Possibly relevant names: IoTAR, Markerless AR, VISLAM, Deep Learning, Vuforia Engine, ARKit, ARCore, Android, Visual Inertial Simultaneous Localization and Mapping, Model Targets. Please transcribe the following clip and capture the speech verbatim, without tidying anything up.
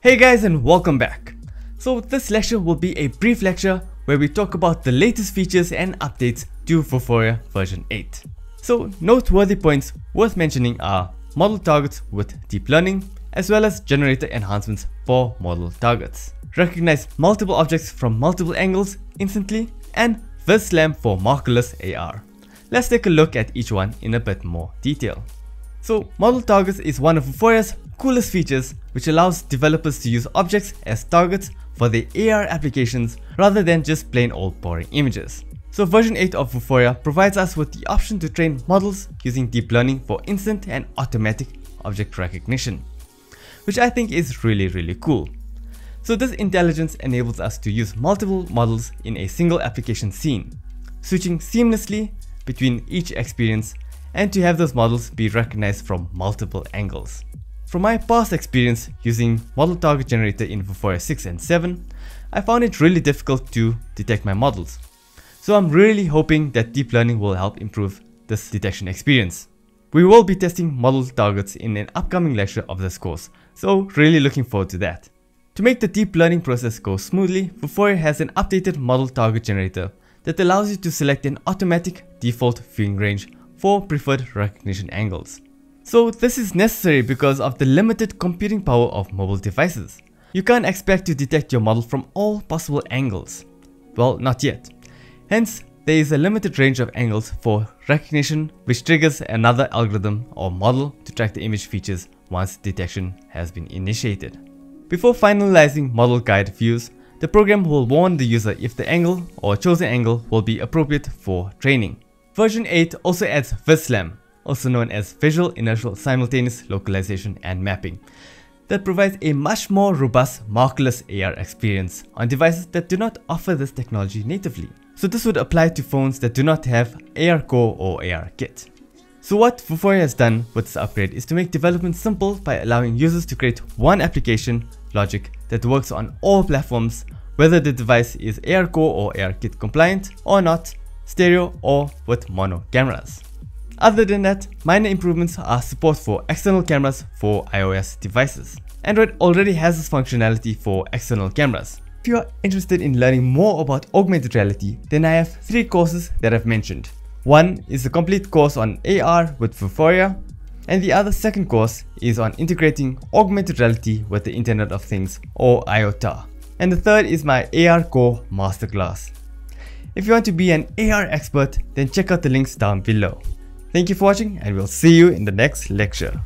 Hey guys, and welcome back. So this lecture will be a brief lecture where we talk about the latest features and updates to Vuforia version eight. So noteworthy points worth mentioning are model targets with deep learning, as well as generator enhancements for model targets. Recognize multiple objects from multiple angles instantly, and VisLam for markerless A R. Let's take a look at each one in a bit more detail. So model targets is one of Vuforia's coolest features, which allows developers to use objects as targets for their A R applications rather than just plain old boring images. So version eight of Vuforia provides us with the option to train models using deep learning for instant and automatic object recognition, which I think is really really cool. So this intelligence enables us to use multiple models in a single application scene, switching seamlessly between each experience and to have those models be recognized from multiple angles. From my past experience using model target generator in Vuforia six and seven, I found it really difficult to detect my models. So I'm really hoping that deep learning will help improve this detection experience. We will be testing model targets in an upcoming lecture of this course, so really looking forward to that. To make the deep learning process go smoothly, Vuforia has an updated model target generator that allows you to select an automatic default viewing range for preferred recognition angles. So this is necessary because of the limited computing power of mobile devices. You can't expect to detect your model from all possible angles. Well, not yet. Hence, there is a limited range of angles for recognition, which triggers another algorithm or model to track the image features once detection has been initiated. Before finalizing model guide views, the program will warn the user if the angle or chosen angle will be appropriate for training. Version eight also adds VisLam, also known as Visual Inertial Simultaneous Localization and Mapping, that provides a much more robust markerless A R experience on devices that do not offer this technology natively. So this would apply to phones that do not have ARCore or ARKit. So what Vuforia has done with this upgrade is to make development simple by allowing users to create one application logic that works on all platforms, whether the device is ARCore or ARKit compliant or not, stereo or with mono cameras. Other than that, minor improvements are support for external cameras for iOS devices. Android already has this functionality for external cameras. If you are interested in learning more about augmented reality, then I have three courses that I've mentioned. One is a complete course on A R with Vuforia, and the other second course is on integrating augmented reality with the Internet of Things or IoTAR. And the third is my ARCore masterclass. If you want to be an A R expert, then check out the links down below. Thank you for watching, and we'll see you in the next lecture.